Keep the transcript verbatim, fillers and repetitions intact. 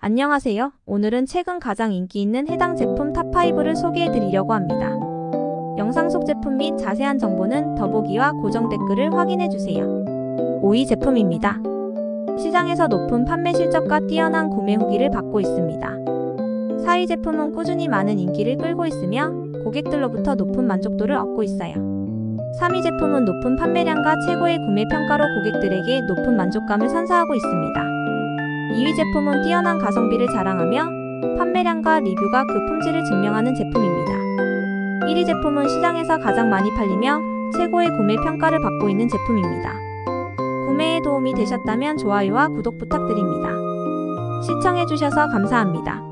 안녕하세요. 오늘은 최근 가장 인기 있는 해당 제품 탑 파이브를 소개해드리려고 합니다. 영상 속 제품 및 자세한 정보는 더보기와 고정 댓글을 확인해주세요. 오 위 제품입니다. 시장에서 높은 판매 실적과 뛰어난 구매 후기를 받고 있습니다. 사 위 제품은 꾸준히 많은 인기를 끌고 있으며 고객들로부터 높은 만족도를 얻고 있어요. 삼 위 제품은 높은 판매량과 최고의 구매 평가로 고객들에게 높은 만족감을 선사하고 있습니다. 이 위 제품은 뛰어난 가성비를 자랑하며 판매량과 리뷰가 그 품질을 증명하는 제품입니다. 일 위 제품은 시장에서 가장 많이 팔리며 최고의 구매 평가를 받고 있는 제품입니다. 구매에 도움이 되셨다면 좋아요와 구독 부탁드립니다. 시청해주셔서 감사합니다.